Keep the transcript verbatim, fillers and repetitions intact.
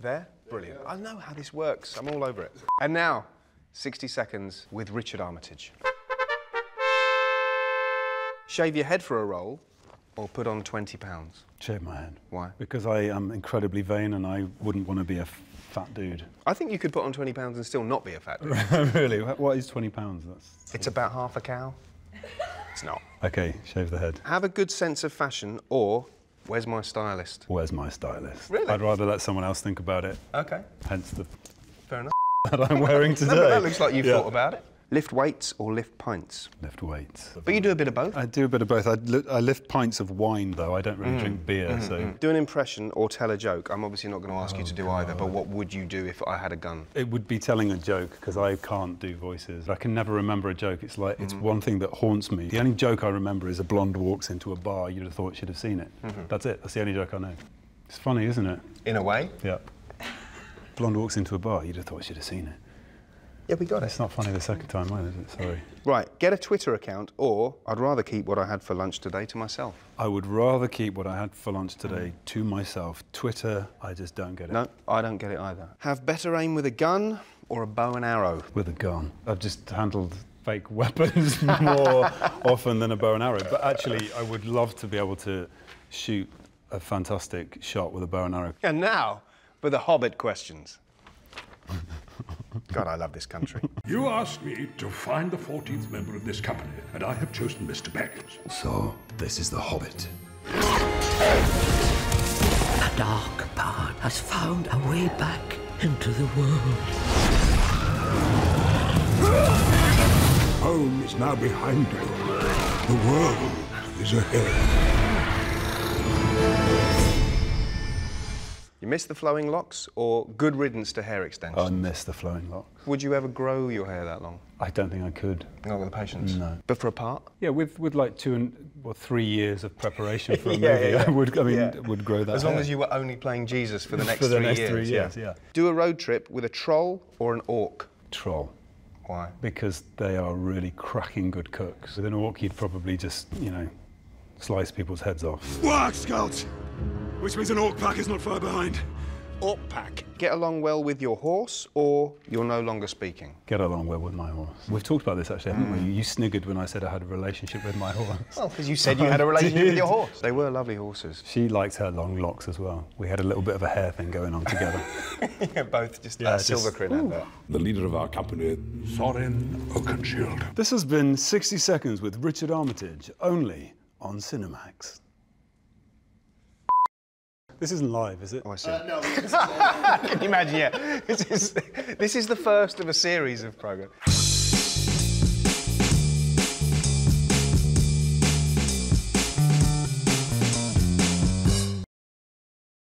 There? Brilliant. I know how this works. I'm all over it. And now, sixty seconds with Richard Armitage. Shave your head for a roll or put on twenty pounds? Shave my head. Why? Because I am incredibly vain and I wouldn't want to be a fat dude. I think you could put on twenty pounds and still not be a fat dude. Really? What is twenty pounds? That's... It's about half a cow. It's not. OK, shave the head. Have a good sense of fashion or where's my stylist? Where's my stylist? Really? I'd rather let someone else think about it. OK. Hence the... Fair enough. ...that I'm wearing today. No, that looks like you've yeah. thought about it. Lift weights or lift pints? Lift weights. But you do a bit of both? I do a bit of both. I, li I lift pints of wine, though. I don't really mm. drink beer, mm-hmm. so... Do an impression or tell a joke. I'm obviously not going to ask oh, you to do God. either, but what would you do if I had a gun? It would be telling a joke, because I can't do voices. I can never remember a joke. It's like, it's mm. one thing that haunts me. The only joke I remember is a blonde walks into a bar. You'd have thought she'd have seen it. Mm-hmm. That's it. That's the only joke I know. It's funny, isn't it? In a way. Yeah. Blonde walks into a bar. You'd have thought she'd have seen it. Yeah, we got it. It's not funny the second time, either, is it? Sorry. Right, get a Twitter account, or I'd rather keep what I had for lunch today to myself. I would rather keep what I had for lunch today mm. to myself. Twitter, I just don't get it. No, I don't get it either. Have better aim with a gun or a bow and arrow? With a gun. I've just handled fake weapons more often than a bow and arrow, but actually I would love to be able to shoot a fantastic shot with a bow and arrow. And now, for the Hobbit questions. God, I love this country. You asked me to find the fourteenth member of this company, and I have chosen Mister Baggins. So, this is the Hobbit. The dark part has found a way back into the world. Home is now behind you. The world is ahead. You miss the flowing locks or good riddance to hair extensions? I miss the flowing locks. Would you ever grow your hair that long? I don't think I could. Not with the patience? No. But for a part? Yeah, with, with like two and or three years of preparation for a yeah, movie, yeah, yeah. I would, I mean, yeah. would grow that As hair. long as you were only playing Jesus for the next for the three next years. three years, yeah. yeah. Do a road trip with a troll or an orc? Troll. Why? Because they are really cracking good cooks. With an orc, you'd probably just, you know, slice people's heads off. Work, Scout! Which means an orc pack is not far behind. Orc pack. Get along well with your horse or you're no longer speaking? Get along well with my horse. We've talked about this, actually, haven't mm. we? You sniggered when I said I had a relationship with my horse. Well, because you said you had a relationship with your horse. They were lovely horses. She likes her long locks as well. We had a little bit of a hair thing going on together. yeah, both just yeah, uh, silver crin there. The leader of our company, Thorin Oakenshield. This has been sixty seconds with Richard Armitage, only on Cinemax. This isn't live, is it? Oh, I see. Uh, no, Can you imagine, yeah. This is, this is the first of a series of programmes.